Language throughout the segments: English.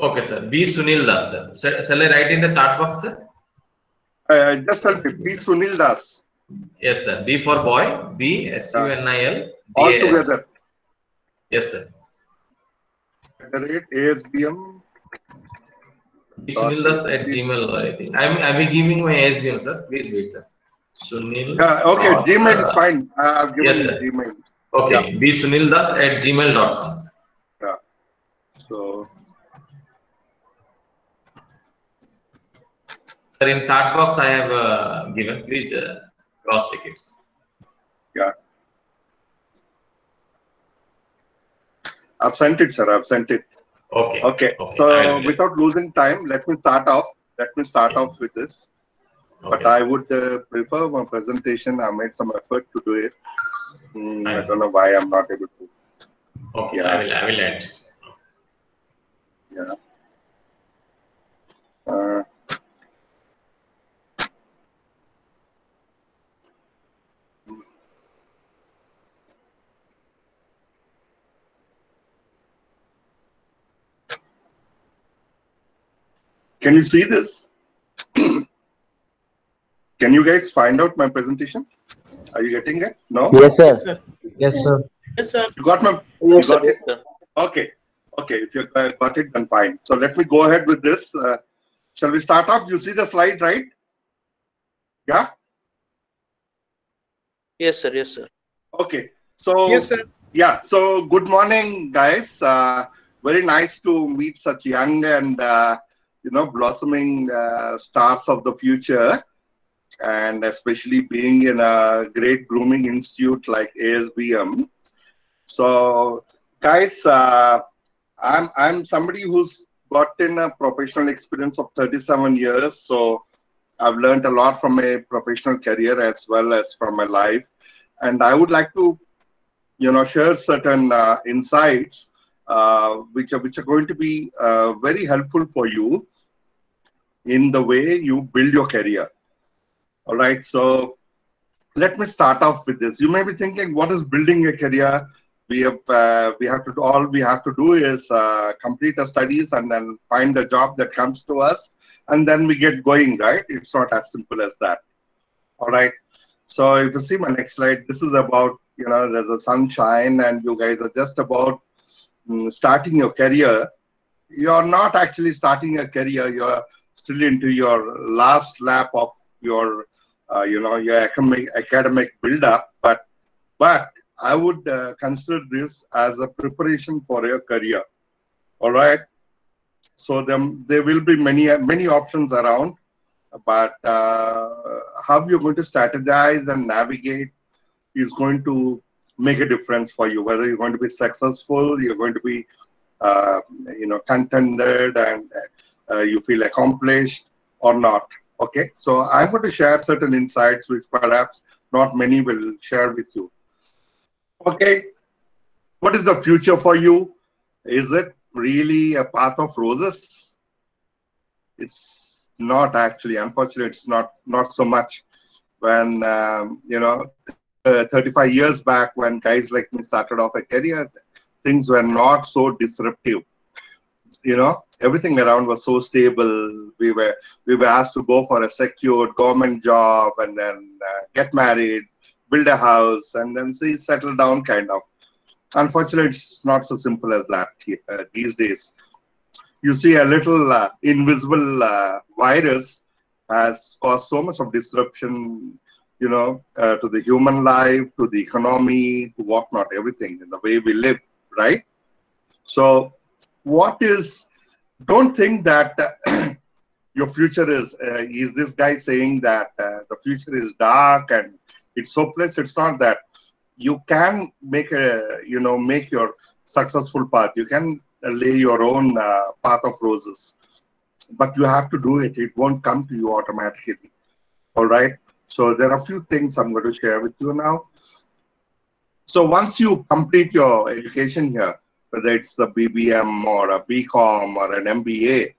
Okay, sir. B. Sunil Das, sir. Shall I write in the chat box, sir? Just help me. B. Sunil Das. Yes, sir. B for boy. B. SUNIL. All together. Yes, sir. ASBM. B. Sunil Das at Gmail. I think I will giving my ASBM, sir. Please wait, sir. Sunil. Okay, Gmail is fine. I've given Gmail. Okay, yeah. B. Sunil Das at gmail.com. Yeah. So. Sir, in chat box I have given. Please cross check it. Yeah. I've sent it, sir. I've sent it. Okay. Okay. Okay. So without losing time, let me start off. Let me start off with this. Okay. But I would prefer my presentation. I made some effort to do it. I don't know why I'm not able to. Okay. Yeah. I will add it. Yeah. Can you see this? Can you guys find out my presentation? Are you getting it? No? Yes, sir. Yes, sir. Yes, sir. Yes, sir. You got my... Yes, got sir. It? Yes, sir. Okay. Okay. If you got it, then fine. So let me go ahead with this. Shall we start off? You see the slide, right? Yeah? Yes, sir. Yes, sir. Okay. So... Yes, sir. Yeah. So good morning, guys. Very nice to meet such young and... you know, blossoming stars of the future, and especially being in a great grooming institute like ASBM. So, guys, I'm somebody who's gotten a professional experience of 37 years. So, I've learned a lot from my professional career as well as from my life, and I would like to, you know, share certain insights which are going to be very helpful for you in the way you build your career. All right, so let me start off with this. You may be thinking, what is building a career? All we have to do is complete our studies and then find the job that comes to us, and then we get going, right? It's not as simple as that. All right, so if you see my next slide, this is about, you know, there's a sunshine and you guys are just about starting your career. You're not actually starting a career. You're still into your last lap of your, you know, your academic build-up. But I would consider this as a preparation for your career. All right. So there will be many options around, but how you're going to strategize and navigate is going to make a difference for you, whether you're going to be successful, you're going to be, you know, contented and you feel accomplished or not. Okay, so I'm going to share certain insights which perhaps not many will share with you. Okay, what is the future for you? Is it really a path of roses? It's not actually, unfortunately, it's not so much. When, you know, 35 years back, when guys like me started off a career, things were not so disruptive. You know, everything around was so stable. We were asked to go for a secured government job and then get married, build a house, and then see, settle down, kind of. Unfortunately, it's not so simple as that these days. You see, a little invisible virus has caused so much of disruption, you know, to the human life, to the economy, to whatnot, everything in the way we live, right? So don't think that your future is this guy saying that the future is dark and it's hopeless. It's not that. You can make your successful path. You can lay your own path of roses, but you have to do it. It won't come to you automatically. All right. So there are a few things I'm going to share with you now. So once you complete your education here, whether it's the BBM or a BCom or an MBA,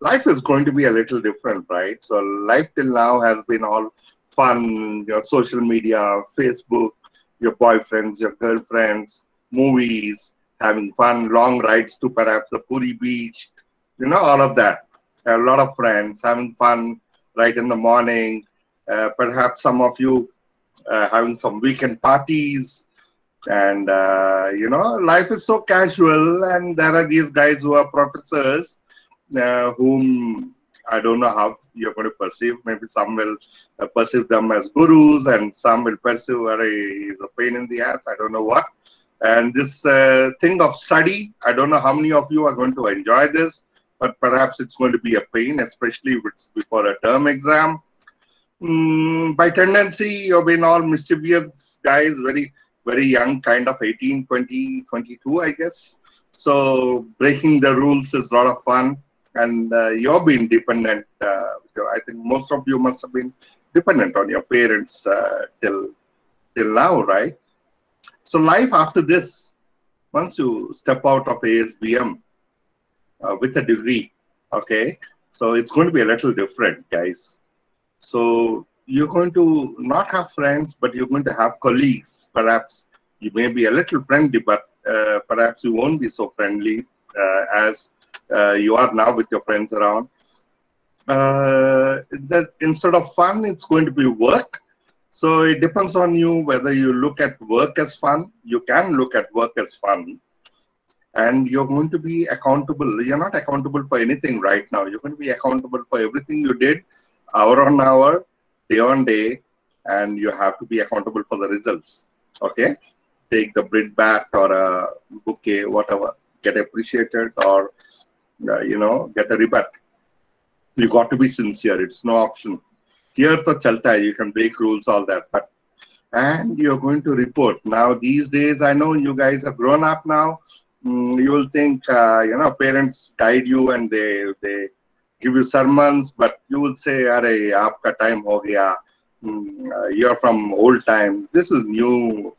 life is going to be a little different, right? So life till now has been all fun, your social media, Facebook, your boyfriends, your girlfriends, movies, having fun, long rides to perhaps the Puri Beach, all of that. A lot of friends, having fun right in the morning. Perhaps some of you having some weekend parties. And, life is so casual. And there are these guys who are professors whom I don't know how you're going to perceive. Maybe some will perceive them as gurus and some will perceive he's a pain in the ass. I don't know what. And this thing of study, I don't know how many of you are going to enjoy this, but perhaps it's going to be a pain, especially if it's before a term exam. By tendency, you've been all mischievous guys, very, very young, kind of 18, 20, 22, I guess. So breaking the rules is a lot of fun. And you've been dependent. I think most of you must have been dependent on your parents till now, right? So life after this, once you step out of ASBM, with a degree, okay? So it's going to be a little different, guys. So you're going to not have friends, but you're going to have colleagues. Perhaps you may be a little friendly, but perhaps you won't be so friendly as you are now with your friends around. Instead of fun, it's going to be work. So it depends on you whether you look at work as fun. You can look at work as fun. And you're going to be accountable. You're not accountable for anything right now. You're going to be accountable for everything you did, hour on hour, day on day, and you have to be accountable for the results, okay? Take the bread back or a bouquet, whatever, get appreciated or, get a rebut. You got to be sincere. It's no option. Here for chalta, you can break rules, all that, but, and you're going to report. Now, these days, I know you guys have grown up now. You will think, parents guide you and they give you sermons, but you will say, "Arey, aapka time ho gaya. You're from old times. This is new.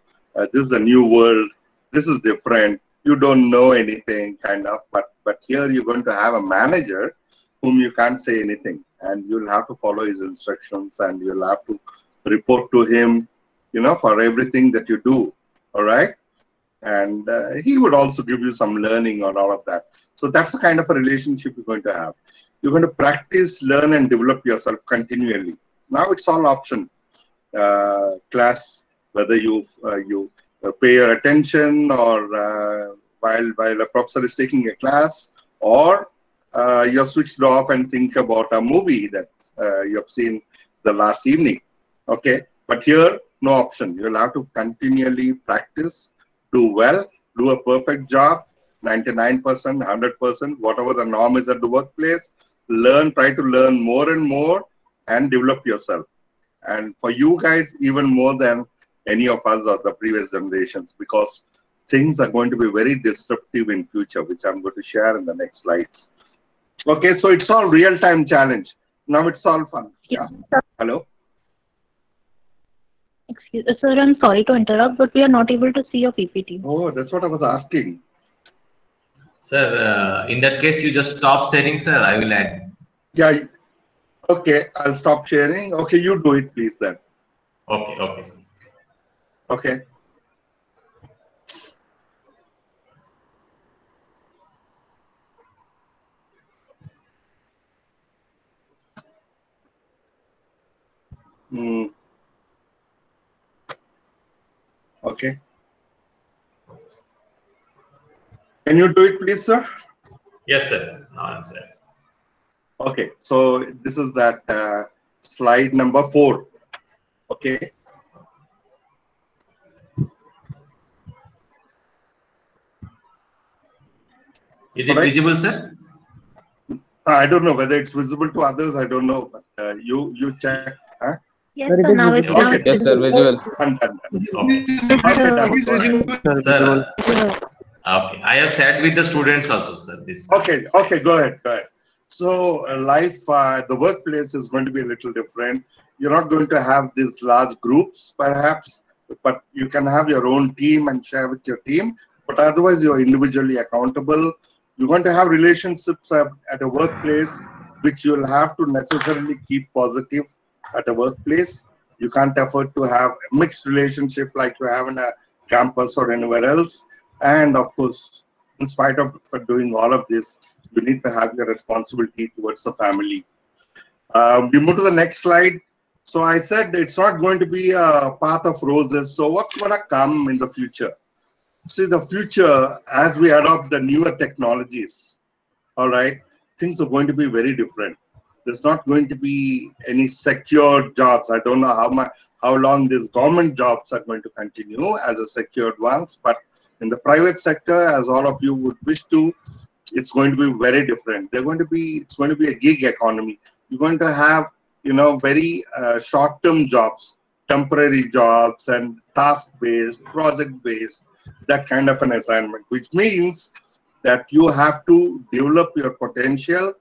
This is a new world. This is different. You don't know anything, kind of." But here you're going to have a manager whom you can't say anything, and you'll have to follow his instructions, and you'll have to report to him, for everything that you do. All right. And he would also give you some learning on all of that. So that's the kind of a relationship you're going to have. You're going to practice, learn, and develop yourself continually. Now it's all option. Class, whether you pay your attention or while a professor is taking a class, or you're switched off and think about a movie that you've seen the last evening. Okay, but here, no option. You'll have to continually practice. Do well, do a perfect job, 99%, 100%, whatever the norm is at the workplace. Learn, try to learn more and more and develop yourself. And for you guys, even more than any of us or the previous generations, because things are going to be very disruptive in future, which I'm going to share in the next slides. Okay, so it's all real-time challenge. Now it's all fun. Yeah. Hello? Excuse me, sir, I'm sorry to interrupt, but we are not able to see your PPT. Oh, that's what I was asking. Sir, in that case, you just stop sharing, sir. I will add. Yeah. Okay, I'll stop sharing. Okay, you do it, please, then. Okay, okay, sir. Okay. Okay. Can you do it, please, sir? Yes, sir. Now I'm set. Okay. So this is that slide number 4. Okay. Is it visible, sir? I don't know whether it's visible to others. I don't know. But, you check. Huh? Yes, sir, okay. Yes, sir, visual. Sir, okay. I have sat with the students also, sir. This. Okay, okay, go ahead, go ahead. So life, the workplace is going to be a little different. You're not going to have these large groups, perhaps, but you can have your own team and share with your team. But otherwise, you're individually accountable. You're going to have relationships at a workplace, which you'll have to necessarily keep positive. At a workplace, you can't afford to have a mixed relationship like you have in a campus or anywhere else. And of course, in spite of doing all of this, you need to have your responsibility towards the family. We move to the next slide. So I said it's not going to be a path of roses. So what's going to come in the future? See, the future, as we adopt the newer technologies, all right, things are going to be very different. There's not going to be any secure jobs. I don't know how long these government jobs are going to continue as a secured ones, but in the private sector, as all of you would wish to, it's going to be very different. It's going to be a gig economy. You're going to have, you know, very short-term jobs, temporary jobs, and task-based, project-based, that kind of an assignment, which means that you have to develop your potential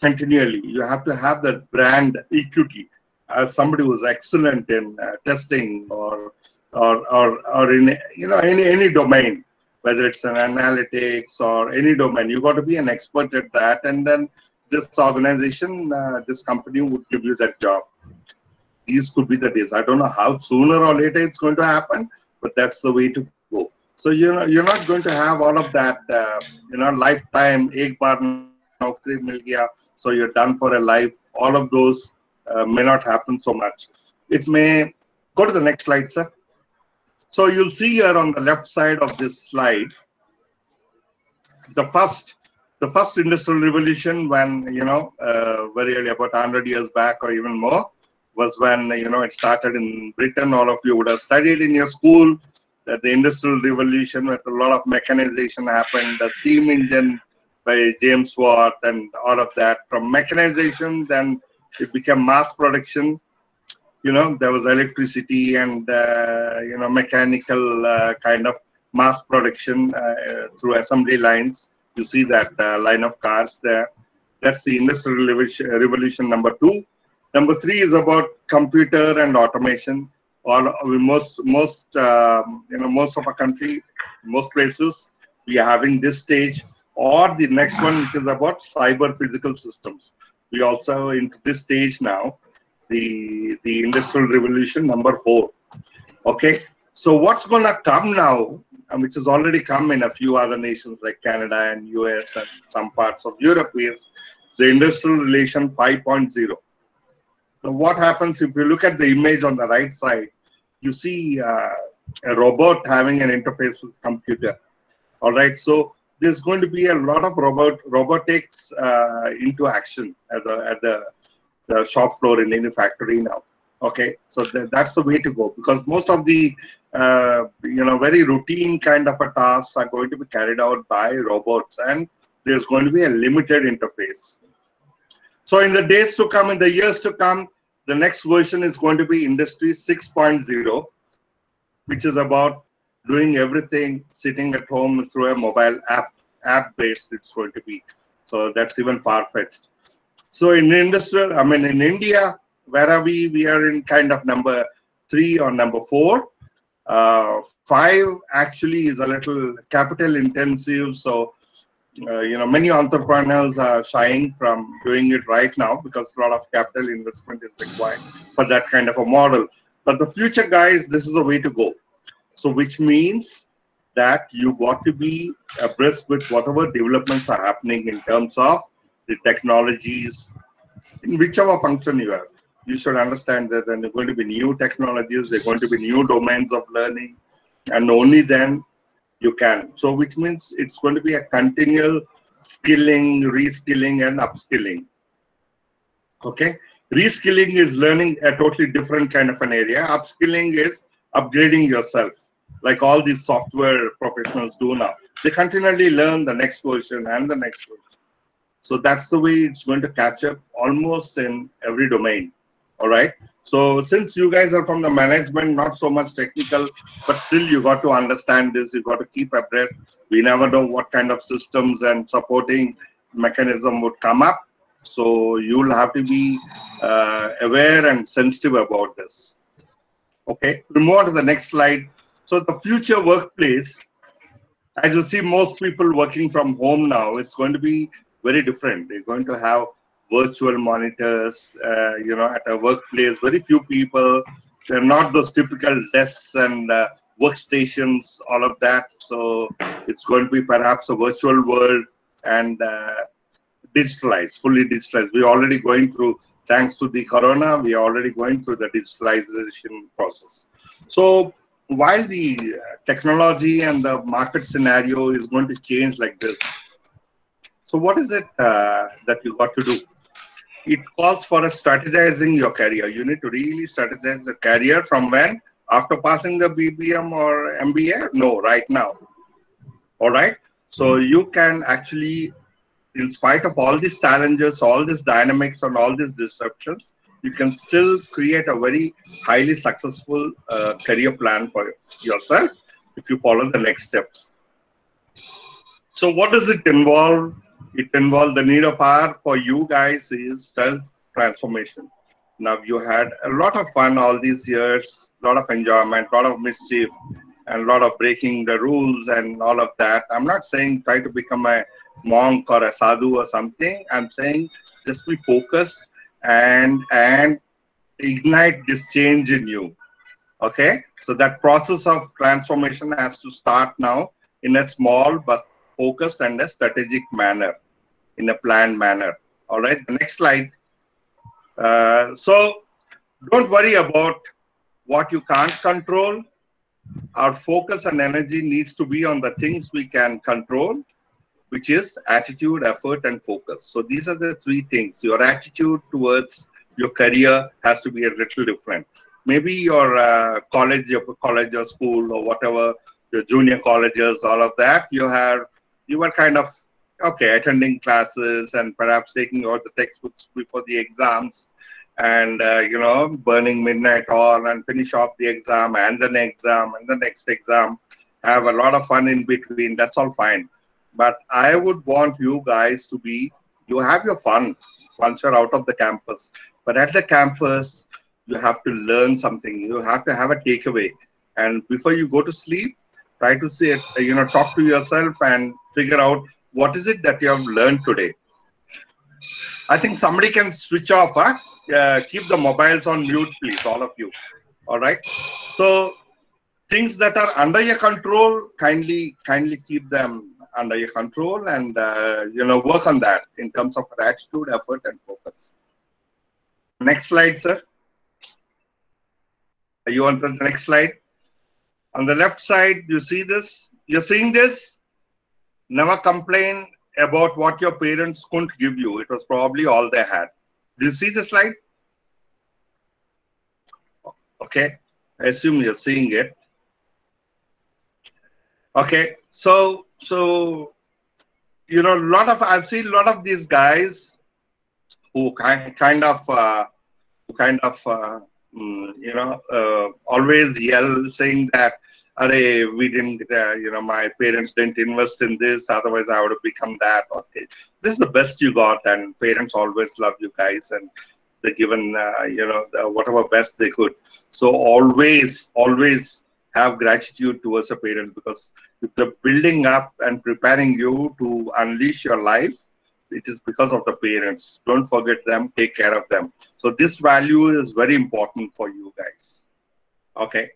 continually. You have to have that brand equity as somebody who's excellent in testing or in, you know, any domain, whether it's an analytics or any domain. You've got to be an expert at that, and then this organization, this company would give you that job. These could be the days. I don't know how sooner or later it's going to happen, but that's the way to go. So, you know, you're not going to have all of that, you know, lifetime, egg bar, नौकरी मिल गया, so you're done for a life. All of those may not happen so much. It may, go to the next slide, sir. So you'll see here on the left side of this slide, the first industrial revolution, when, you know, very early, about 100 years back or even more, was when, you know, it started in Britain. All of you would have studied in your school that the industrial revolution, with a lot of mechanization happened, the steam engine by James Watt and all of that. From mechanization, then it became mass production. You know, there was electricity and, you know, mechanical kind of mass production through assembly lines. You see that line of cars there. That's the industrial revolution number 2. Number 3 is about computer and automation. Most of our country, most places, we are having this stage. Or the next one, which is about cyber physical systems. We also into this stage now, the industrial revolution number 4. Okay, so what's going to come now, which has already come in a few other nations like Canada and US and some parts of Europe, is the industrial relation 5.0. So what happens, if you look at the image on the right side, you see a robot having an interface with computer. All right, so there's going to be a lot of robotics into action at the shop floor in any factory now. Okay, so that's the way to go, because most of the you know, very routine kind of a tasks are going to be carried out by robots, and there's going to be a limited interface. So in the days to come, in the years to come, the next version is going to be Industry 6.0, which is about doing everything sitting at home through a mobile app based. It's going to be, so that's even far-fetched. So in industrial, I mean, in India, where are we? We are in kind of number 3 or number 4. 5 actually is a little capital intensive, so you know, many entrepreneurs are shying from doing it right now because a lot of capital investment is required for that kind of a model. But the future, guys, this is the way to go. So which means that you got to be abreast with whatever developments are happening in terms of the technologies, in whichever function you have. You should understand that there are going to be new technologies, there are going to be new domains of learning, and only then you can. So which means it's going to be a continual skilling, reskilling, and upskilling. Okay? Reskilling is learning a totally different kind of an area. Upskilling is upgrading yourself, like all these software professionals do now. They continually learn the next version and the next version. So that's the way it's going to catch up almost in every domain. All right. So since you guys are from the management, not so much technical, but still you got to understand this. You got to keep abreast. We never know what kind of systems and supporting mechanism would come up. So you'll have to be aware and sensitive about this. Okay, we move on to the next slide. So the future workplace, as you see, most people working from home now, it's going to be very different. They're going to have virtual monitors, you know, at a workplace, very few people. They're not those typical desks and workstations, all of that. So it's going to be perhaps a virtual world and digitalized, fully digitalized. We're already going through, thanks to the corona, we are already going through the digitalization process. So while the technology and the market scenario is going to change like this, so what is it that you got to do? It calls for a strategizing your career. You need to really strategize the career from when? After passing the BBM or MBA? No, right now. All right? So you can actually, in spite of all these challenges, all these dynamics and all these disruptions, you can still create a very highly successful career plan for yourself if you follow the next steps. So what does it involve? It involves the need of hour for you guys is self-transformation. Now, you had a lot of fun all these years, a lot of enjoyment, a lot of mischief, and a lot of breaking the rules and all of that. I'm not saying try to become a monk or a sadhu or something. I'm saying just be focused and ignite this change in you, okay? So that process of transformation has to start now in a small but focused and a strategic manner, in a planned manner. All right, the next slide. So don't worry about what you can't control. Our focus and energy needs to be on the things we can control, which is attitude, effort, and focus. So these are the three things. Your attitude towards your career has to be a little different. Maybe your college or school or whatever, your junior colleges, all of that, you were kind of, okay, attending classes and perhaps taking all the textbooks before the exams and, you know, burning midnight all and finish off the exam and the next exam and the next exam. Have a lot of fun in between. That's all fine. But I would want you guys to be, you have your fun once you're out of the campus. But at the campus, you have to learn something. You have to have a takeaway. And before you go to sleep, try to say, you know, talk to yourself and figure out what is it that you have learned today. I think somebody can switch off. Huh? Keep the mobiles on mute, please, all of you. All right. So things that are under your control, kindly keep them under your control and, you know, work on that in terms of attitude, effort, and focus. Next slide, sir. Are you on the next slide? On the left side, you see this? You're seeing this? Never complain about what your parents couldn't give you. It was probably all they had. Do you see the slide? Okay. I assume you're seeing it. Okay. So, you know, I've seen a lot of these guys who always yell saying that, "Arey, we didn't, you know, my parents didn't invest in this, otherwise I would have become that." Okay, this is the best you got, and parents always love you guys, and they're given, you know, whatever best they could. So always have gratitude towards your parents, because if they're building up and preparing you to unleash your life, it is because of the parents. Don't forget them. Take care of them. So this value is very important for you guys. Okay.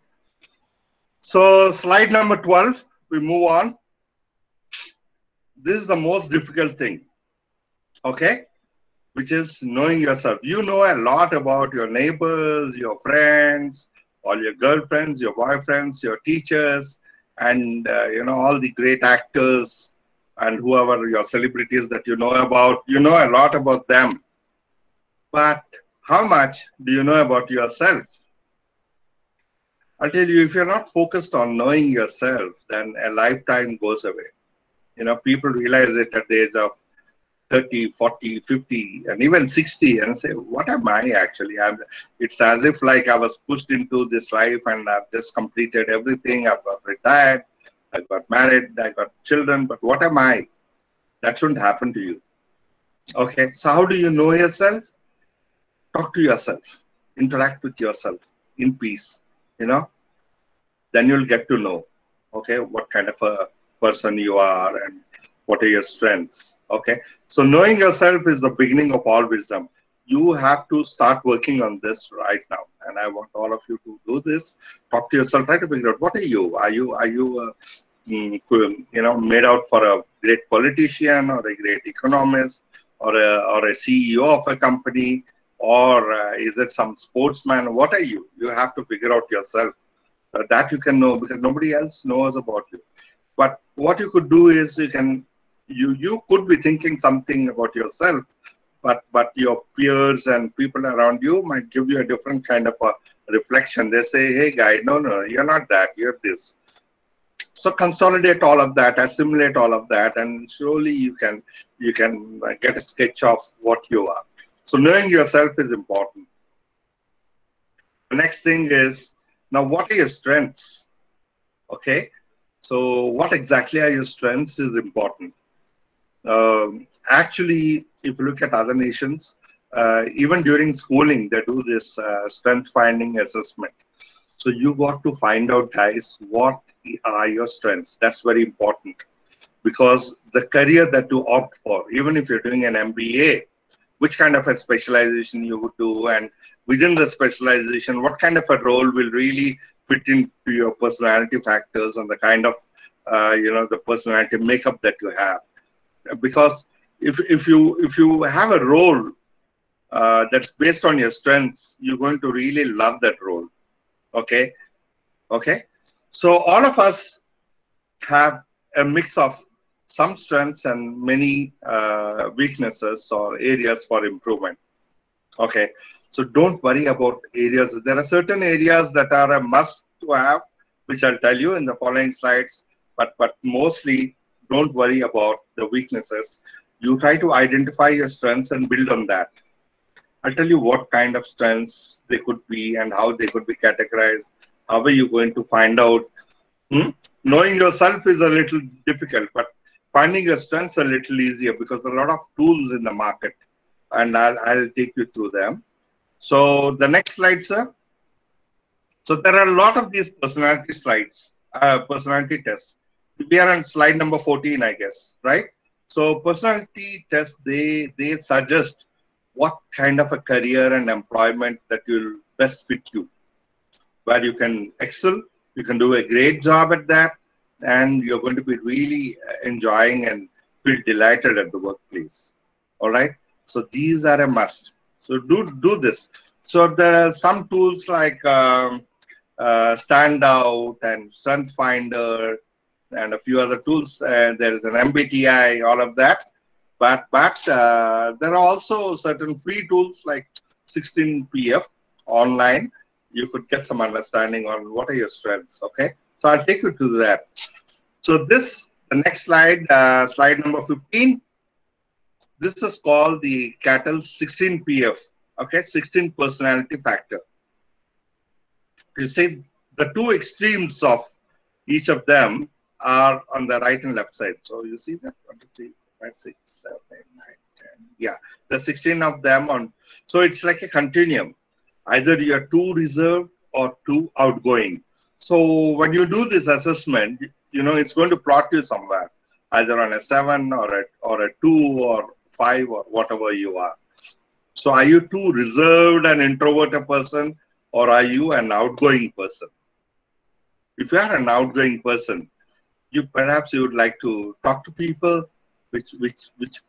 So slide number 12, we move on. This is the most difficult thing. Okay. Which is knowing yourself. You know a lot about your neighbors, your friends, all your girlfriends, your boyfriends, your teachers, and, you know, all the great actors, and whoever your celebrities that you know about, you know a lot about them. But how much do you know about yourself? I'll tell you, if you're not focused on knowing yourself, then a lifetime goes away. You know, people realize it at the age of 30, 40, 50, and even 60, and say, what am I actually? It's as if like I was pushed into this life and I've just completed everything. I've got retired. I got married, I got children, but what am I? That shouldn't happen to you. Okay, so how do you know yourself? Talk to yourself, interact with yourself in peace, you know? Then you'll get to know, okay, what kind of a person you are and what are your strengths, okay? So knowing yourself is the beginning of all wisdom. You have to start working on this right now. And I want all of you to do this. Talk to yourself. Try to figure out, what are you? Are you made out for a great politician or a great economist or a CEO of a company, or is it some sportsman? What are you? You have to figure out yourself. That you can know, because nobody else knows about you. But what you could do is you could be thinking something about yourself, but your peers and people around you might give you a different kind of a reflection. They say, hey guy, no, you're not that, you're this. So consolidate all of that, assimilate all of that, and slowly you can get a sketch of what you are. So knowing yourself is important. The next thing is, now what are your strengths? Okay, so what exactly are your strengths is important. Actually, if you look at other nations, even during schooling, they do this strength finding assessment. So you got to find out, guys, what are your strengths. That's very important, because the career that you opt for, even if you're doing an MBA, which kind of a specialization you would do, and within the specialization, what kind of a role will really fit into your personality factors and the kind of, the personality makeup that you have. Because if you have a role that's based on your strengths, you're going to really love that role. Okay? Okay? So all of us have a mix of some strengths and many weaknesses or areas for improvement. Okay? So don't worry about areas. There are certain areas that are a must to have, which I'll tell you in the following slides, but mostly don't worry about the weaknesses. You try to identify your strengths and build on that. I'll tell you what kind of strengths they could be and how they could be categorized. How are you going to find out? Knowing yourself is a little difficult, but finding your strengths a little easier, because there are a lot of tools in the market, and I'll take you through them. So the next slide, sir. So there are a lot of these personality slides, personality tests. We are on slide number 14, I guess, right? So personality tests, they suggest what kind of a career and employment that will best fit you, where you can excel, you can do a great job at that, and you're going to be really enjoying and feel delighted at the workplace. All right? So these are a must. So do this. So there are some tools like Standout and Strength Finder and a few other tools. There is an MBTI, all of that. But there are also certain free tools like 16 PF online. You could get some understanding on what are your strengths, okay? So I'll take you to that. So this, the next slide, slide number 15. This is called the Cattell 16 PF, okay, 16 personality factor. You see, the two extremes of each of them are on the right and left side. So you see that 1, 2, 3, 4, 5, 6, 7, 8, 9, 10. Yeah, the 16 of them on. So it's like a continuum. Either you are too reserved or too outgoing. So when you do this assessment, it's going to plot you somewhere, either on a 7 or a 2 or 5 or whatever you are. So are you too reserved and introverted person, or are you an outgoing person? If you are an outgoing person, perhaps you would like to talk to people, which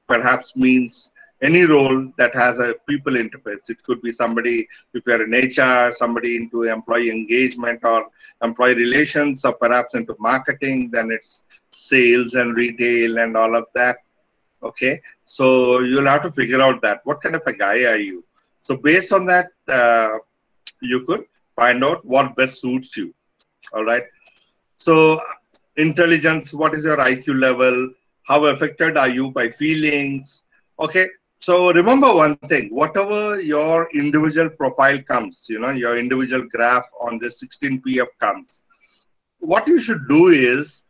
perhaps means any role that has a people interface. It could be somebody, if you're in HR, somebody into employee engagement or employee relations, or perhaps into marketing, then it's sales and retail and all of that. Okay, so you'll have to figure out that. What kind of a guy are you? So based on that, you could find out what best suits you. All right. So intelligence, what is your IQ level? How affected are you by feelings? Okay, so remember one thing, whatever your individual profile comes, your individual graph on the 16 PF comes, what you should do is,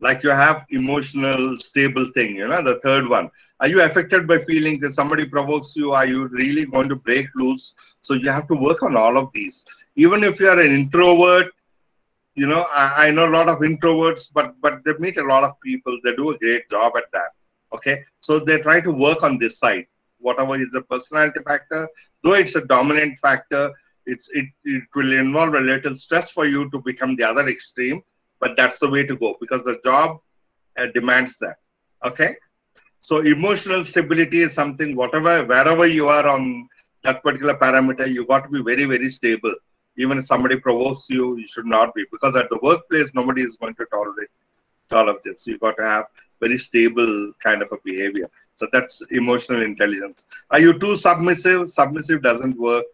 like you have emotional stable thing, the third one. Are you affected by feelings? If somebody provokes you, are you really going to break loose? So you have to work on all of these. Even if you are an introvert, I know a lot of introverts, but they meet a lot of people. They do a great job at that. Okay, so they try to work on this side. Whatever is the personality factor, though it's a dominant factor, it will involve a little stress for you to become the other extreme. but that's the way to go because the job demands that. Okay. So emotional stability is something, whatever, wherever you are on that particular parameter, you got to be very, very stable. Even if somebody provokes you, you should not be, because at the workplace, nobody is going to tolerate all of this. You got to have very stable kind of a behavior. So that's emotional intelligence. Are you too submissive? Submissive doesn't work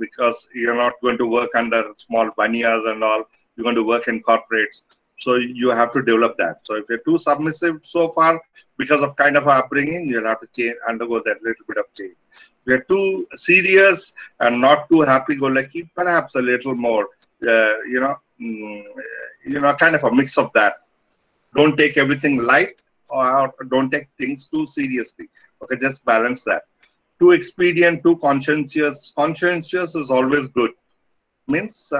because you're not going to work under small banniers and all. You're going to work in corporates. So you have to develop that. So if you're too submissive so far, because of kind of upbringing, you'll have to change, undergo that little bit of change. If you're too serious and not too happy-go-lucky, perhaps a little more, kind of a mix of that. Don't take everything light or don't take things too seriously. Okay, just balance that. Too expedient, too conscientious. Conscientious is always good. Means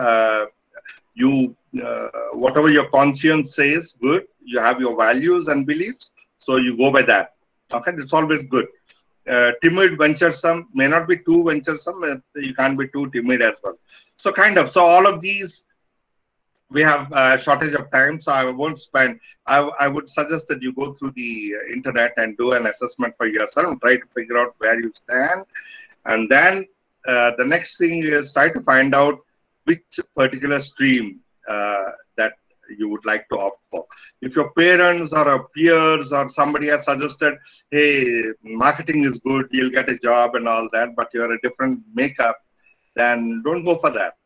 whatever your conscience says, good. You have your values and beliefs, so you go by that. Okay, that's always good. Timid, venturesome, may not be too venturesome. You can't be too timid as well. So kind of, so all of these, we have a shortage of time, so I won't spend. I would suggest that you go through the internet and do an assessment for yourself, try to figure out where you stand. And then the next thing is try to find out which particular stream that you would like to opt for. If your parents or peers or somebody has suggested, hey, marketing is good, you'll get a job and all that, but you're a different makeup, then don't go for that.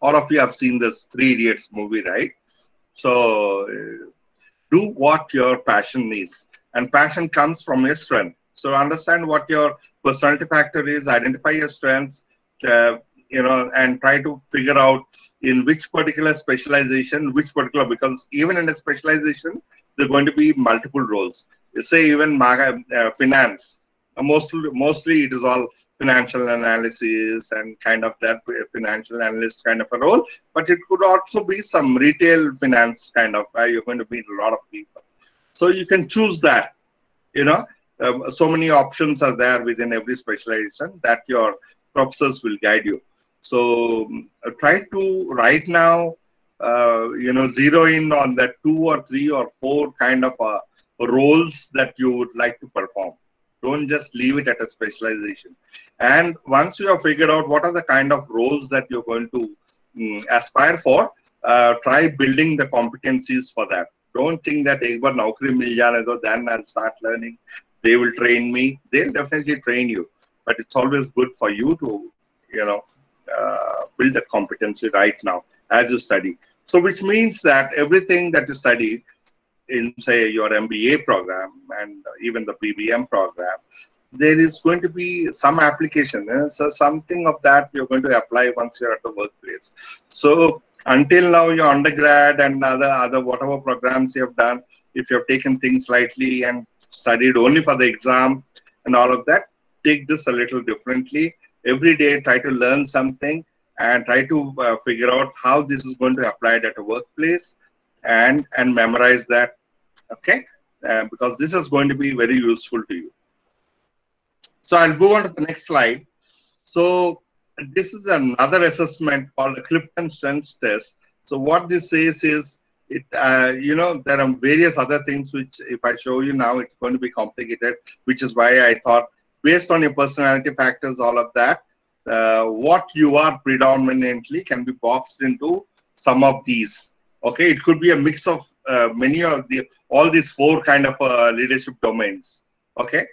All of you have seen this Three Idiots movie, right? So do what your passion is. And passion comes from your strength. So understand what your personality factor is, identify your strengths, and try to figure out in which particular specialization, because even in a specialization, there are going to be multiple roles. You say even finance, mostly it is all financial analysis and kind of that financial analyst kind of a role, but it could also be some retail finance kind of where you're going to meet a lot of people. So you can choose that, so many options are there within every specialization that your professors will guide you. So try to right now, zero in on that 2 or 3 or 4 kind of roles that you would like to perform. Don't just leave it at a specialization. And once you have figured out what are the kind of roles that you're going to aspire for, try building the competencies for that. Don't think that then I'll start learning. They will train me. They'll definitely train you. But it's always good for you to, build that competency right now as you study. So which means that everything that you study in, say, your MBA program and even the PBM program, there is going to be some application. So something of that you're going to apply once you're at the workplace. So until now, your undergrad and other whatever programs you have done, if you have taken things lightly and studied only for the exam and all of that, take this a little differently. Every day, try to learn something and try to figure out how this is going to apply at a workplace and memorize that. Okay, because this is going to be very useful to you. So I'll move on to the next slide. So this is another assessment called the Clifton Strengths Test. So what this says is, there are various other things which if I show you now, it's going to be complicated, which is why I thought based on your personality factors, all of that, what you are predominantly can be boxed into some of these. Okay, it could be a mix of many of all these 4 kind of leadership domains. Okay,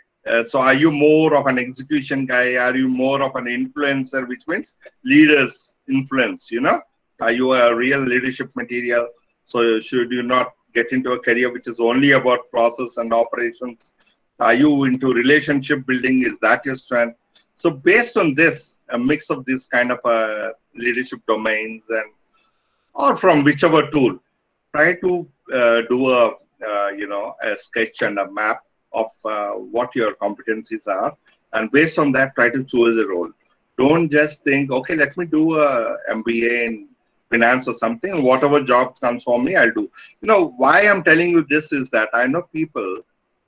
so are you more of an execution guy? Are you more of an influencer, which means leaders influence, Are you a real leadership material? So should you not get into a career which is only about process and operations? Are you into relationship building? Is that your strength? So based on this, a mix of this kind of leadership domains and or from whichever tool, try to do a sketch and a map of what your competencies are. And based on that, try to choose a role. Don't just think, okay, let me do a MBA in finance or something. Whatever job comes for me, I'll do. Why I'm telling you this is that I know people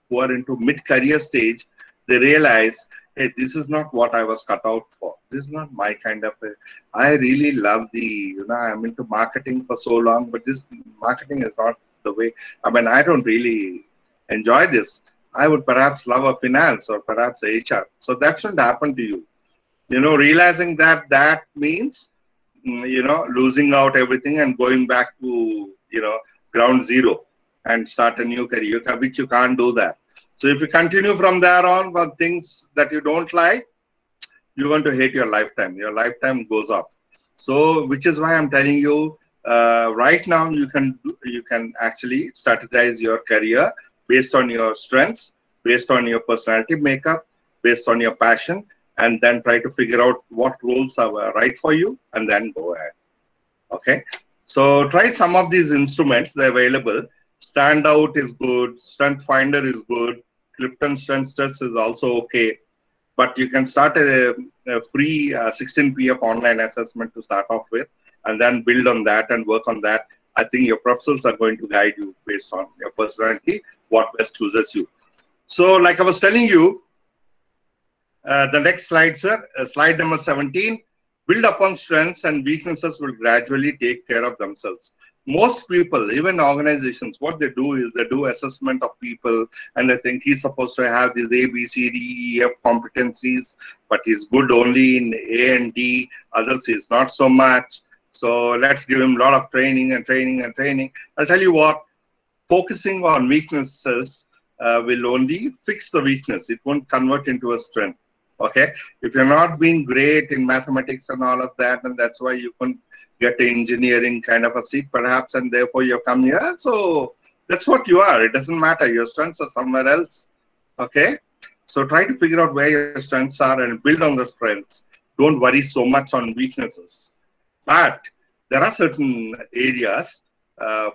who are into mid-career stage, they realize hey, this is not what I was cut out for. This is not my kind of a, I really love the, you know, I'm into marketing for so long, but this marketing is not the way. I mean, I don't really enjoy this. I would perhaps love a finance or perhaps HR. So that shouldn't happen to you. You know, realizing that that means, you know, losing out everything and going back to, you know, ground zero and start a new career, which you can't do that. So if you continue from there on with things that you don't like, you're going to hate your lifetime. Your lifetime goes off. So which is why I'm telling you right now you can actually strategize your career based on your strengths, based on your personality makeup, based on your passion, and then try to figure out what roles are right for you and then go ahead. Okay. So try some of these instruments. They're available. Standout is good. Strength Finder is good. Clifton Strengths Test is also okay. But you can start a free 16 PF online assessment to start off with and then build on that and work on that. I think your professors are going to guide you based on your personality, what best chooses you. So like I was telling you, the next slide, sir, slide number 17, build upon strengths and weaknesses will gradually take care of themselves. Most people, even organizations, what they do is they do assessment of people and they think he's supposed to have these A, B, C, D, E, F competencies, but he's good only in A and D, others he's not so much. So let's give him a lot of training and training and training. I'll tell you what, focusing on weaknesses will only fix the weakness. It won't convert into a strength. Okay, if you're not being great in mathematics and all of that, and that's why you couldn't get an engineering kind of a seat perhaps, and therefore you come here. So that's what you are. It doesn't matter. Your strengths are somewhere else. Okay, so try to figure out where your strengths are and build on the strengths. Don't worry so much on weaknesses. But there are certain areas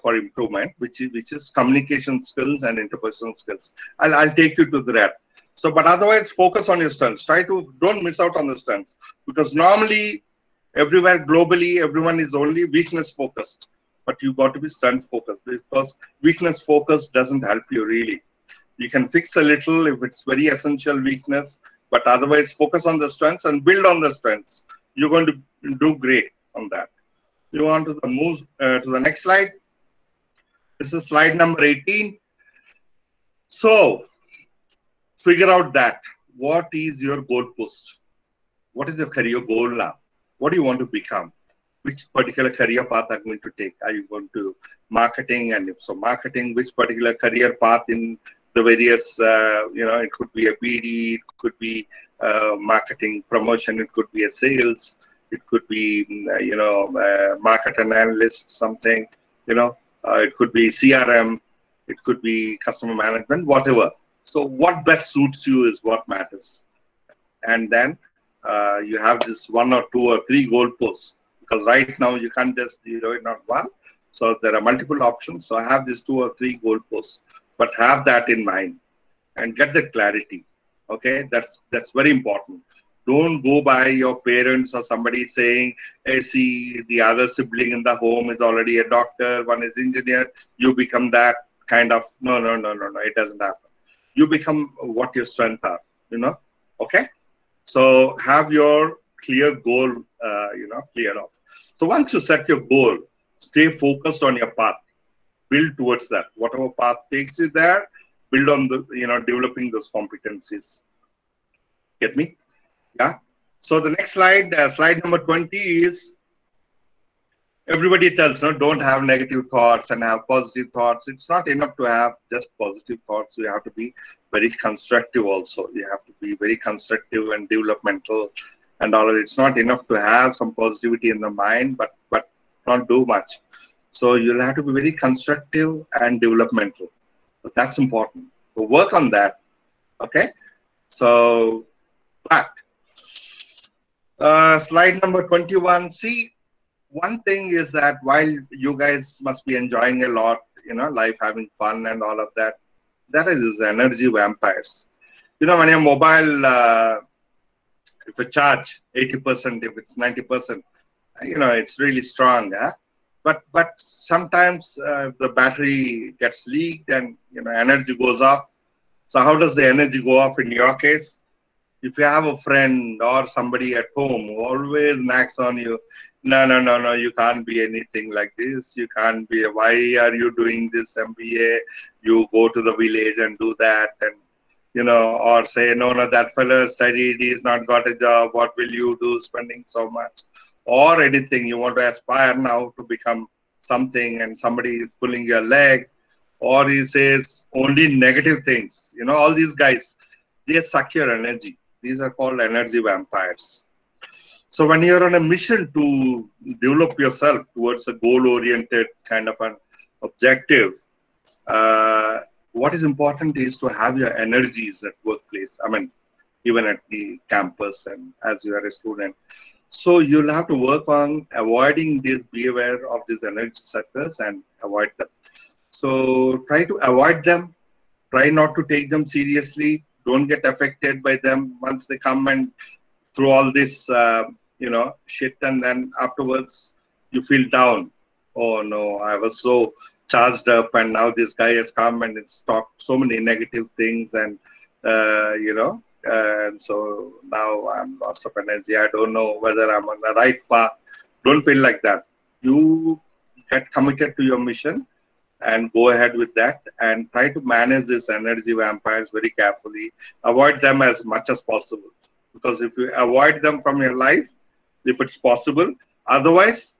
for improvement, which is communication skills and interpersonal skills. I'll take you to that. So, but otherwise, focus on your strengths. Try to, don't miss out on the strengths. Because normally, everywhere globally, everyone is only weakness focused. But you've got to be strength focused. Because weakness focus doesn't help you really. You can fix a little if it's very essential weakness. But otherwise, focus on the strengths and build on the strengths. You're going to do great on that. You want to move to the next slide. This is slide number 18. So, figure out that. What is your goalpost? What is your career goal now? What do you want to become? Which particular career path are you going to take? Are you going to marketing? And if so, marketing, which particular career path in the various, you know, it could be a BD, it could be marketing promotion, it could be a sales, it could be, you know, market analyst, something, you know, it could be CRM, it could be customer management, whatever. So what best suits you is what matters. And then you have this 1 or 2 or 3 goalposts. Because right now you can't just, you know, not one. So there are multiple options. So I have these 2 or 3 goalposts. But have that in mind. And get the clarity. Okay? That's very important. Don't go by your parents or somebody saying, hey, see, the other sibling in the home is already a doctor. One is engineer. You become that kind of, no, no, no, no, no. It doesn't happen. You become what your strengths are, you know, okay? So have your clear goal, you know, clear off. So once you set your goal, stay focused on your path. Build towards that. Whatever path takes you there, build on the, you know, developing those competencies. Get me? Yeah. So the next slide, slide number 20 is, everybody tells, no, don't have negative thoughts and have positive thoughts. It's not enough to have just positive thoughts. You have to be very constructive also. You have to be very constructive and developmental and all of it. It's not enough to have some positivity in the mind, but not do much. So you'll have to be very constructive and developmental. But that's important. So work on that. Okay? So, but, slide number 21. See, one thing is that while you guys must be enjoying a lot, you know, life, having fun and all of that, that is energy vampires. You know, when your mobile, if you charge 80%, if it's 90%, you know, it's really strong. Huh? But sometimes the battery gets leaked and, you know, energy goes off. So how does the energy go off in your case? if you have a friend or somebody at home always nags on you, no, you can't be anything like this, you can't be, why are you doing this MBA, you go to the village and do that, and you know, or say, no, that fellow studied, he's not got a job, what will you do spending so much, or anything, you want to aspire now to become something and somebody is pulling your leg, or he says only negative things, you know, all these guys, they suck your energy. These are called energy vampires. So when you're on a mission to develop yourself towards a goal-oriented kind of an objective, what is important is to have your energies at workplace. I mean, even at the campus and as you are a student. So you'll have to work on avoiding this, be aware of these energy suckers and avoid them. So try to avoid them. Try not to take them seriously. Don't get affected by them once they come and through all this, you know, shit, and then afterwards you feel down. Oh no, I was so charged up and now this guy has come and it's talked so many negative things and, you know, and so now I'm lost of energy. I don't know whether I'm on the right path. Don't feel like that. You get committed to your mission and go ahead with that and try to manage these energy vampires very carefully. Avoid them as much as possible. Because if you avoid them from your life, if it's possible, otherwise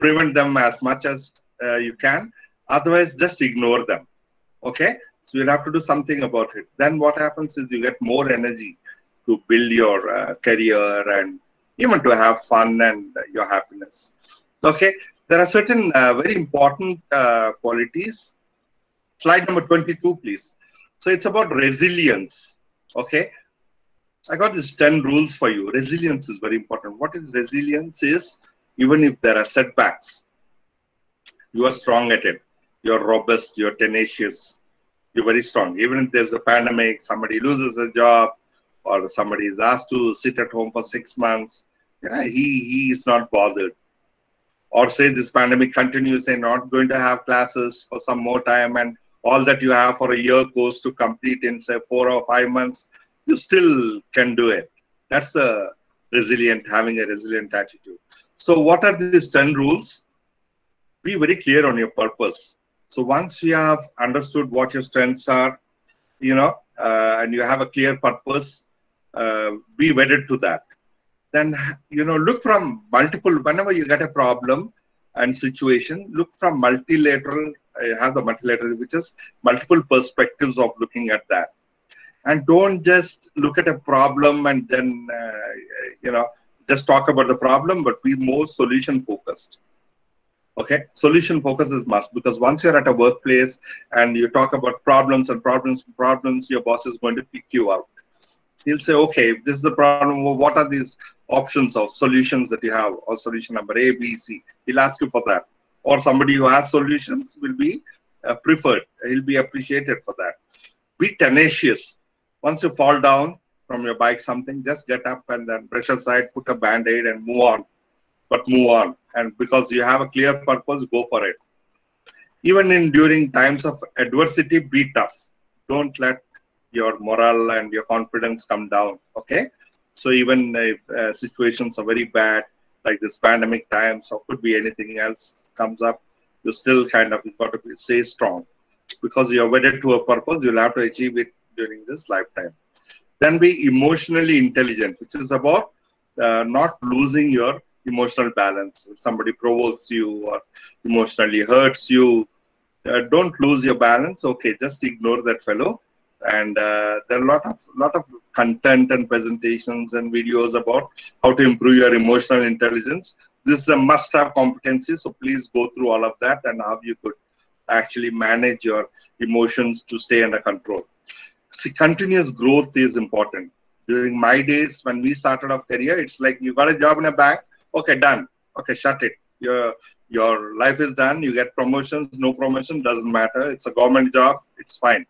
prevent them as much as you can. Otherwise, just ignore them. Okay? So you'll have to do something about it. Then what happens is you get more energy to build your career and even to have fun and your happiness. Okay? There are certain very important qualities. Slide number 22, please. So it's about resilience. Okay? I got these 10 rules for you. Resilience is very important. What is resilience is, even if there are setbacks, you are strong at it. You're robust, you're tenacious, you're very strong. Even if there's a pandemic, somebody loses a job, or somebody is asked to sit at home for 6 months, yeah, he is not bothered. Or say this pandemic continues, they're not going to have classes for some more time, and all that you have for a year goes to complete in, say, 4 or 5 months, you still can do it. That's a resilient, having a resilient attitude. So what are these 10 rules? Be very clear on your purpose. So once you have understood what your strengths are, you know, and you have a clear purpose, be wedded to that. Then, you know, look from multiple, whenever you get a problem and situation, look from multilateral, have the multilateral, which is multiple perspectives of looking at that. And don't just look at a problem and then, you know, just talk about the problem, but be more solution focused. Okay, solution focus is must, because once you're at a workplace and you talk about problems and problems and problems, your boss is going to pick you out. He'll say, okay, if this is the problem, well, what are these options of solutions that you have, or solution number A, B, C? He'll ask you for that. Or somebody who has solutions will be preferred. He'll be appreciated for that. Be tenacious. Once you fall down from your bike, something, just get up and then brush aside, put a band-aid and move on. But move on. And because you have a clear purpose, go for it. Even during times of adversity, be tough. Don't let your morale and your confidence come down. Okay? So even if situations are very bad, like this pandemic times, or could be anything else comes up, you still kind of got to stay strong. Because you're wedded to a purpose, you'll have to achieve it during this lifetime. Then be emotionally intelligent, which is about not losing your emotional balance. If somebody provokes you or emotionally hurts you, don't lose your balance. Okay, just ignore that fellow. And there are a lot of content and presentations and videos about how to improve your emotional intelligence. This is a must-have competency, so please go through all of that and how you could actually manage your emotions to stay under control. See, continuous growth is important. During my days, when we started off career, it's like you got a job in a bank, okay, done, okay, shut it. Your life is done, you get promotions, no promotion, doesn't matter. It's a government job, it's fine,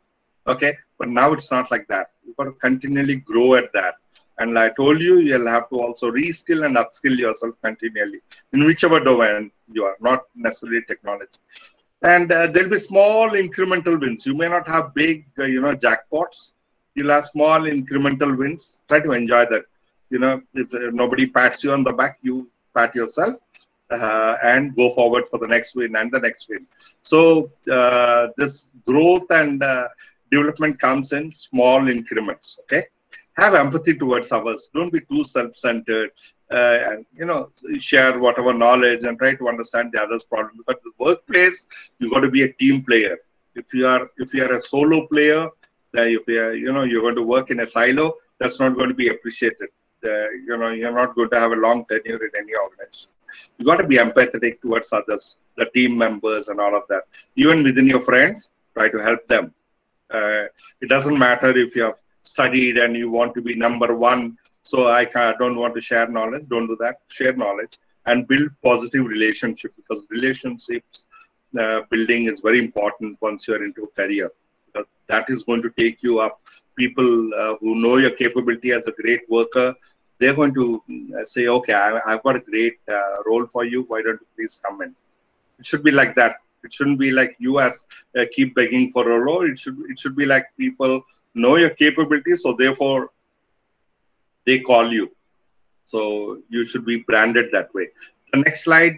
okay? But now it's not like that. You've got to continually grow at that. And like I told you, you'll have to also reskill and upskill yourself continually in whichever domain you are, not necessarily technology. And there'll be small incremental wins. You may not have big, you know, jackpots, You'll have small incremental wins. Try to enjoy that. You know, if nobody pats you on the back, you pat yourself and go forward for the next win and the next win. So this growth and development comes in small increments. Okay, have empathy towards others. Don't be too self-centered. And you know, share whatever knowledge and try to understand the other's problem. But the workplace, you got to be a team player. If you are a solo player, if you are, you're going to work in a silo, that's not going to be appreciated. You're not going to have a long tenure in any organization. You got to be empathetic towards others, the team members, and all of that. Even within your friends, try to help them. It doesn't matter if you have studied and you want to be #1. So I don't want to share knowledge. Don't do that. Share knowledge and build positive relationship, because relationships building is very important once you're into a career. That is going to take you up. People who know your capability as a great worker, they're going to say, okay, I've got a great role for you. Why don't you please come in? It should be like that. It shouldn't be like you as keep begging for a role. It should be like people know your capability, so therefore they call you. So you should be branded that way. The next slide.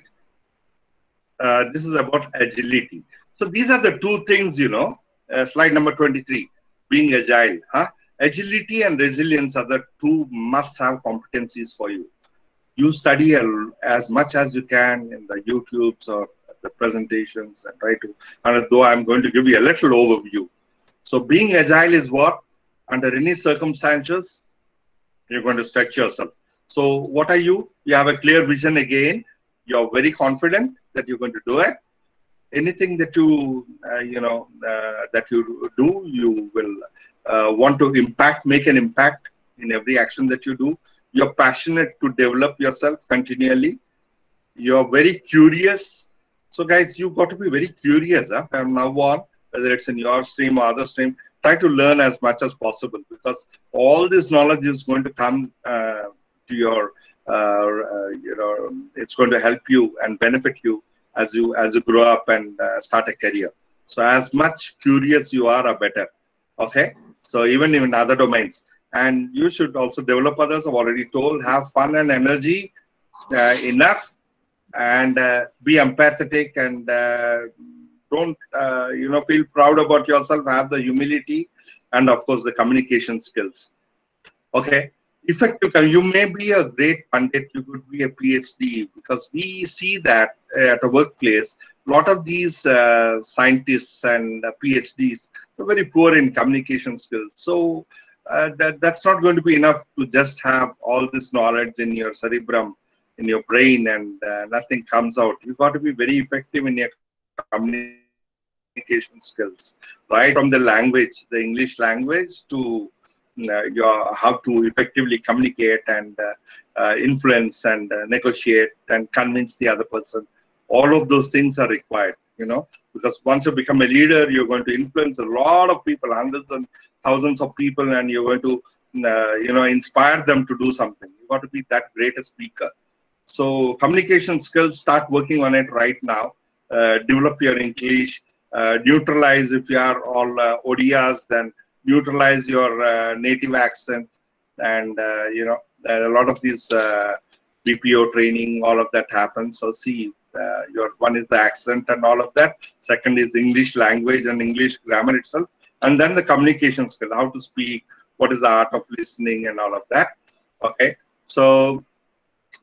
This is about agility. So these are the two things, slide number 23, being agile. Agility and resilience are the two must-have competencies for you. You study as much as you can in the YouTubes or the presentations and try to, and though I'm going to give you a little overview. So being agile is what? Under any circumstances, you're going to stretch yourself. So what are you? You have a clear vision again. You're very confident that you're going to do it. Anything that you, that you do, you will want to make an impact in every action that you do. You're passionate to develop yourself continually. You're very curious. So guys, you've got to be very curious from now on, whether it's in your stream or other stream. Try to learn as much as possible, because all this knowledge is going to come to your, it's going to help you and benefit you as you grow up and start a career. So as much curious you are better. Okay. So even in other domains, and you should also develop others. I've already told, have fun and energy enough, and be empathetic, and don't, feel proud about yourself. Have the humility and, of course, the communication skills. Okay. Effective. You may be a great pundit. You could be a PhD, because we see that at a workplace. A lot of these scientists and PhDs are very poor in communication skills. So that's not going to be enough to just have all this knowledge in your cerebrum, in your brain, and nothing comes out. You've got to be very effective in your communication skills, right from the language, the English language, to how to effectively communicate and influence and negotiate and convince the other person. All of those things are required, because once you become a leader, you're going to influence a lot of people, hundreds and thousands of people, and you're going to, inspire them to do something. You've got to be that great a speaker. So communication skills, start working on it right now. Develop your English, neutralize, if you are all Odiyas, then neutralize your native accent, and a lot of these BPO training, all of that happens. So see, your one is the accent and all of that. Second is English language and English grammar itself, and then the communication skill, how to speak, what is the art of listening, and all of that. Okay, so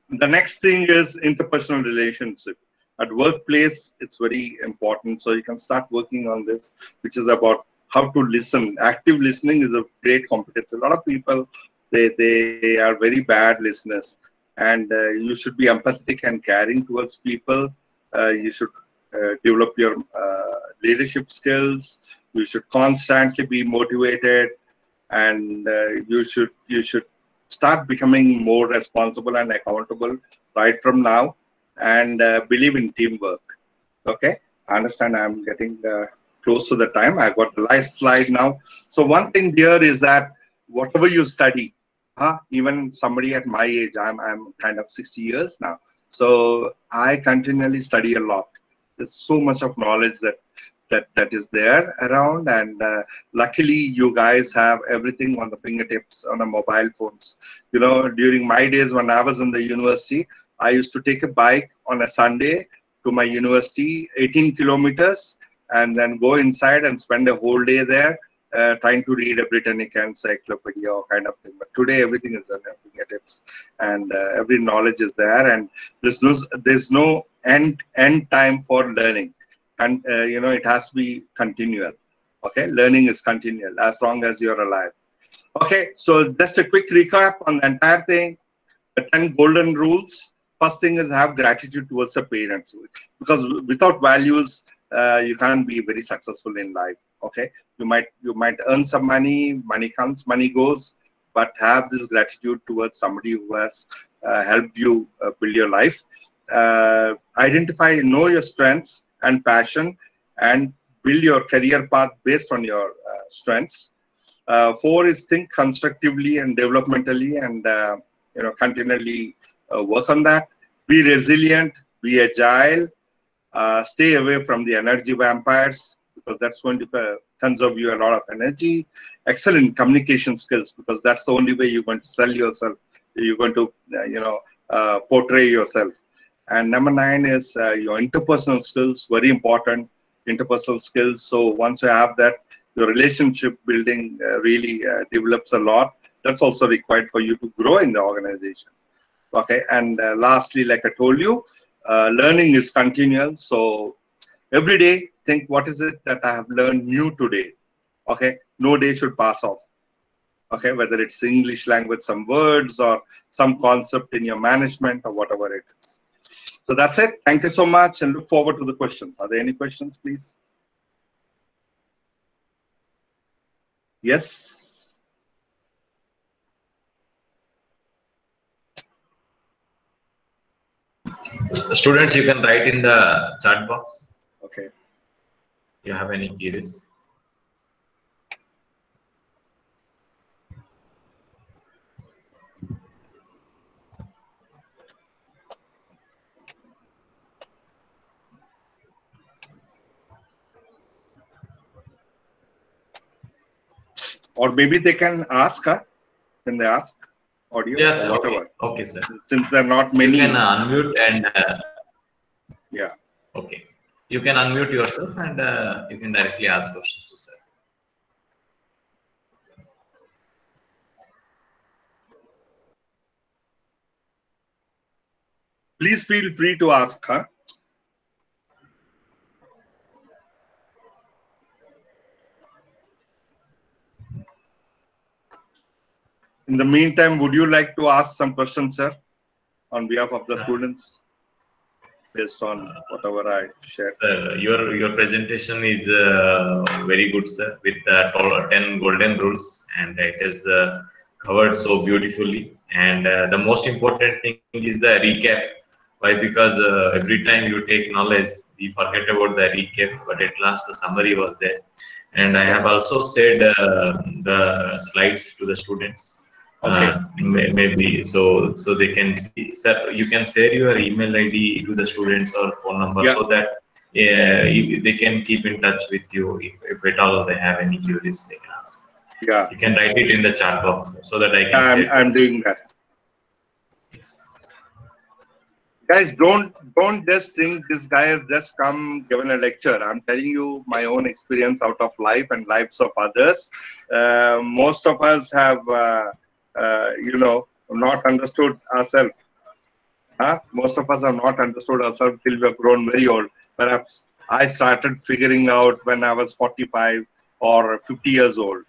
the next thing is interpersonal relationship. At workplace, it's very important. So you can start working on this, which is about how to listen. Active listening is a great competence. A lot of people, they are very bad listeners. And you should be empathetic and caring towards people. You should develop your leadership skills. You should constantly be motivated. And you should start becoming more responsible and accountable right from now. And believe in teamwork. Okay, I understand I'm getting close to the time. I've got the last slide now. So one thing here is that whatever you study, even somebody at my age, I'm kind of 60 years now. So I continually study a lot. There's so much of knowledge that that is there around, and luckily you guys have everything on the fingertips on the mobile phones. You know, during my days when I was in the university, I used to take a bike on a Sunday to my university, 18 kilometers, and then go inside and spend a whole day there trying to read a Britannica encyclopedia or kind of thing. But today everything is on your fingertips, and every knowledge is there, and there's no end time for learning. And you know, it has to be continual. Okay, learning is continual as long as you're alive. Okay, so just a quick recap on the entire thing. The 10 golden rules. First thing is have gratitude towards the parents, because without values you can't be very successful in life. Okay, you might earn some money, money comes, money goes, but have this gratitude towards somebody who has helped you build your life. Identify, know your strengths and passion, and build your career path based on your strengths. 4 is think constructively and developmentally, and you know, continually work on that. Be resilient, be agile, stay away from the energy vampires, because that's going to conserve you a lot of energy. Excellent communication skills, because that's the only way you're going to sell yourself. You're going to you know, portray yourself. And number 9 is your interpersonal skills, very important, interpersonal skills. So once you have that, your relationship building really develops a lot. That's also required for you to grow in the organization. Okay, and lastly, like I told you, learning is continual. So every day, think what is it that I have learned new today. Okay, no day should pass off. Okay, whether it's English language, some words, or some concept in your management, or whatever it is. So that's it. Thank you so much, and look forward to the questions. Are there any questions, please? Yes. Students, you can write in the chat box. Okay. You have any queries? Or maybe they can ask her. Can they ask audio? Yes, whatever. Okay, sir. Since there are not many. You can unmute and. Yeah. Okay. You can unmute yourself, and you can directly ask questions to sir. Please feel free to ask her. In the meantime, would you like to ask some questions, sir, on behalf of the students, based on whatever I shared? Sir, your presentation is very good, sir, with the 10 golden rules, and it is covered so beautifully. And the most important thing is the recap. Why? Because every time you take knowledge, we forget about the recap, but at last the summary was there. And I have also said the slides to the students. Okay. Maybe so they can see. Sir, you can share your email ID to the students or phone number, yeah, so that they can keep in touch with you. If at all they have any queries, they can ask. Yeah. You can write it in the chat box so that I can. I'm doing that. Yes. Guys, don't just think this guy has just come given a lecture. I'm telling you my own experience out of life and lives of others. Most of us have. You know, not understood ourselves. Most of us have not understood ourselves till we have grown very old. Perhaps I started figuring out when I was 45 or 50 years old.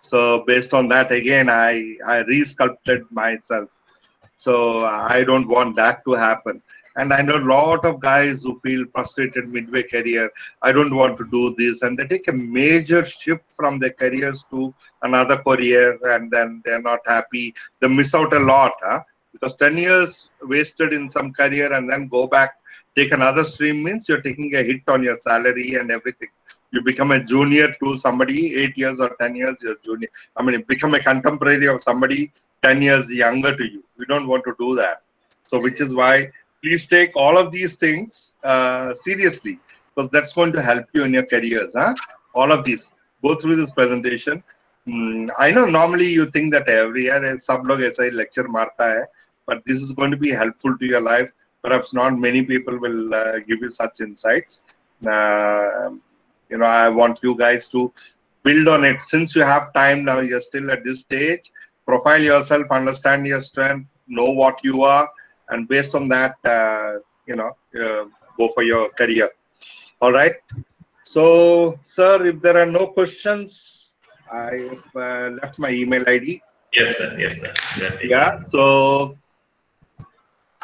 So based on that, again, I re-sculpted myself. So I don't want that to happen. And I know a lot of guys who feel frustrated midway career. I don't want to do this. And they take a major shift from their careers to another career, and then they're not happy. They miss out a lot, because 10 years wasted in some career and then go back, take another stream means you're taking a hit on your salary and everything. You become a junior to somebody 8 years or 10 years, you're junior. I mean, you become a contemporary of somebody 10 years younger to you. We don't want to do that. So which is why... Please take all of these things seriously. because that's going to help you in your careers. All of these, go through this presentation. I know normally you think that every year sab log aisa hi lecture marta hai, but this is going to be helpful to your life. Perhaps not many people will give you such insights. You know, I want you guys to build on it. Since you have time now, you're still at this stage, profile yourself, understand your strength, know what you are, and based on that, you know, go for your career. All right. So, sir, if there are no questions, I have left my email ID. Yes, sir. Yes, sir. Definitely. Yeah. So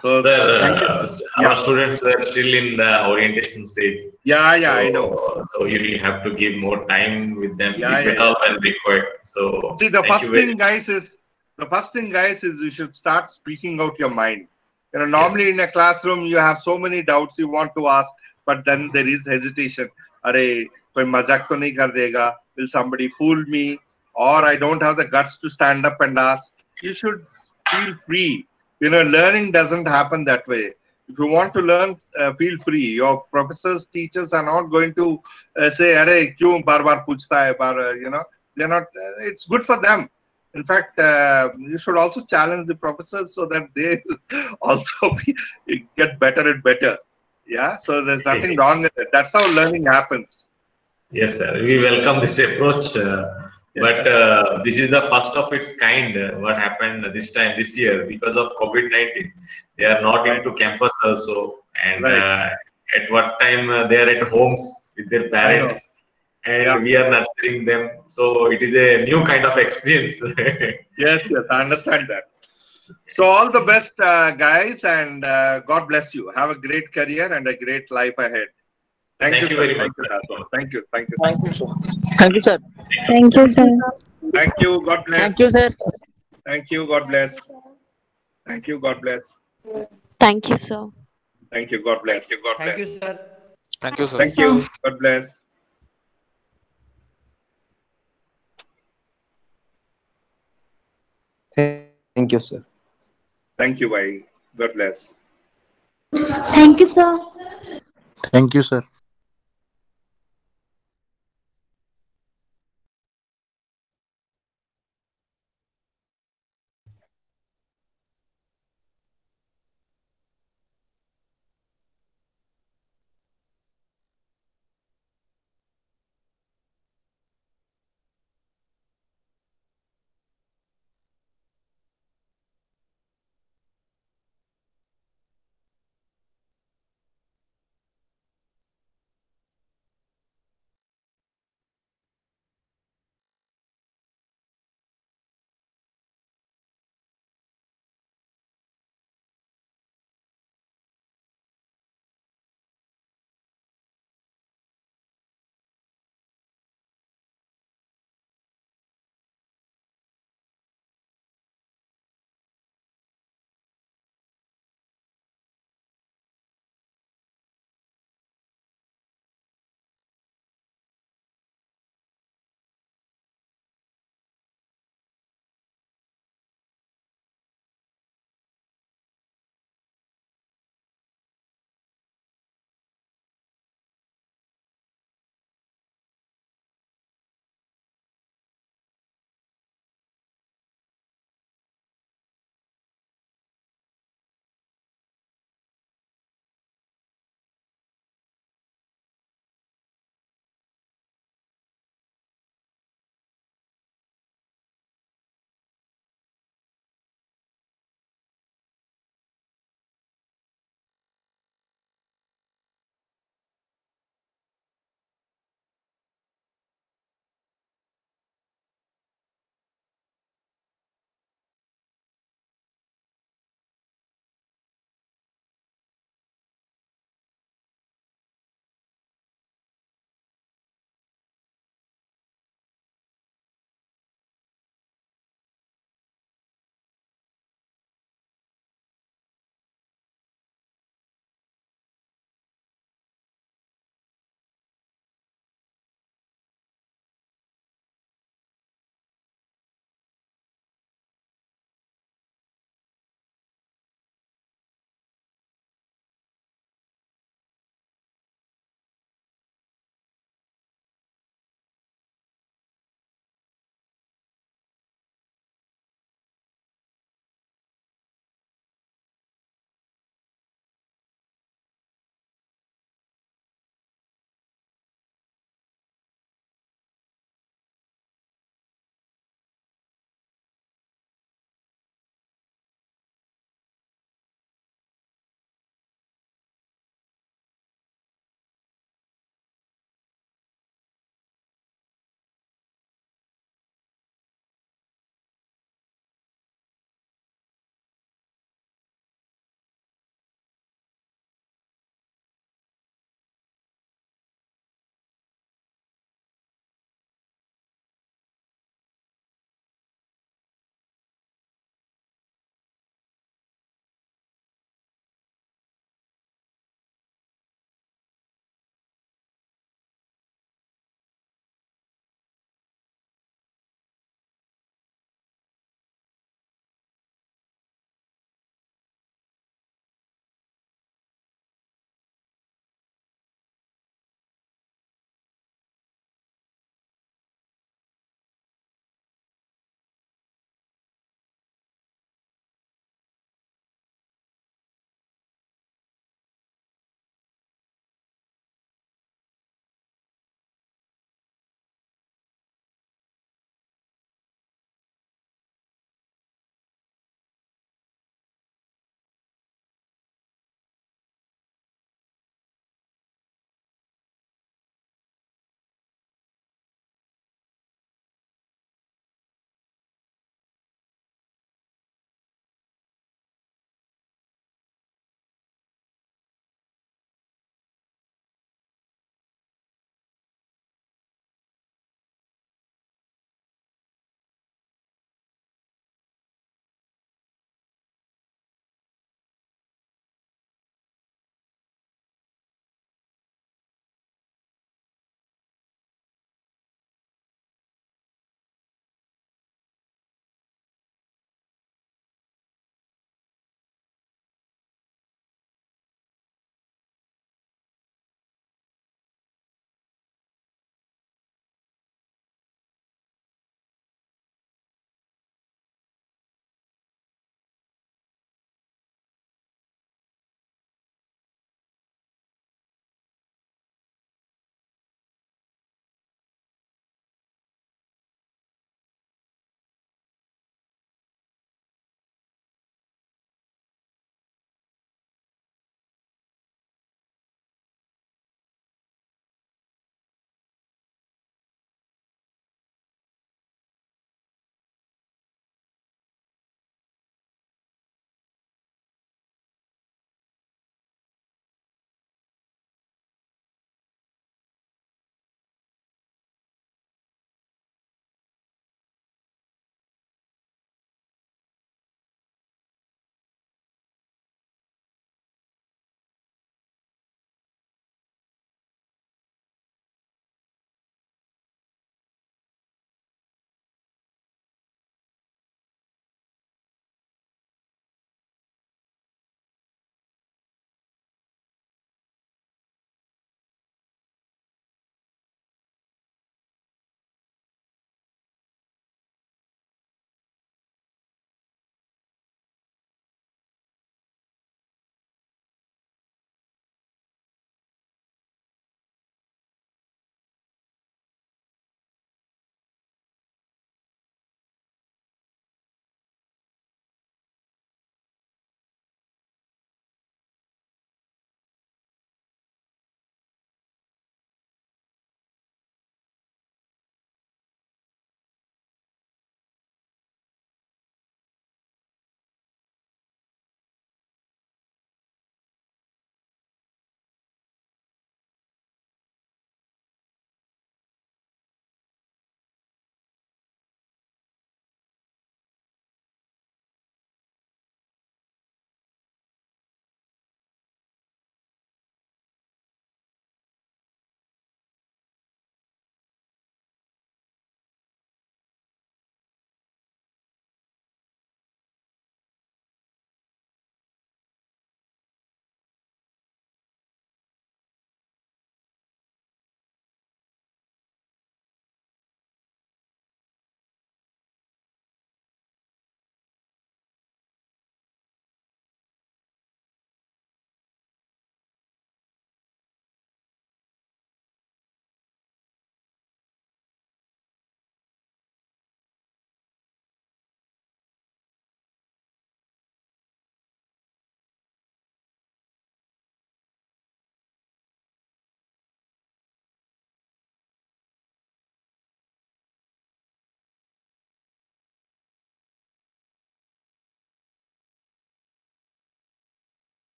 sir, our students are still in the orientation stage. Yeah, yeah, so, I know. So you will have to give more time with them. Yeah, yeah, yeah. And record. So see, the first thing, guys, is you should start speaking out your mind. You know, normally in a classroom you have so many doubts you want to ask, but then there is hesitation. Arey, koi mazak to nahi kar dega? Will somebody fool me? Or I don't have the guts to stand up and ask. You should feel free. You know, learning doesn't happen that way. If you want to learn, feel free. Your professors, teachers are not going to say, "Arey, kyun bar bar puchta hai bar?" You know, they're not. It's good for them. In fact, you should also challenge the professors so that they also get better and better. Yeah. So there's nothing wrong with it. That's how learning happens. Yes, sir. We welcome this approach. But this is the first of its kind. What happened this year because of COVID-19, they are not into campus also, and at what time they are at homes with their parents, and we are nurturing them. So it is a new kind of experience. Yes, yes, I understand that. So all the best, guys, and God bless you. Have a great career and a great life ahead. Thank you very much. Thank you. Thank you. Thank you, sir. Thank you, sir. Thank you, sir. Thank you. God bless. Thank you, sir. Thank you. God bless. Thank you. God bless. Thank you, sir. Thank you. God bless. Thank you, sir. Thank you, sir. Thank you. God bless. Thank you, sir. Thank you, bhai. God bless. Thank you, sir. Thank you, sir.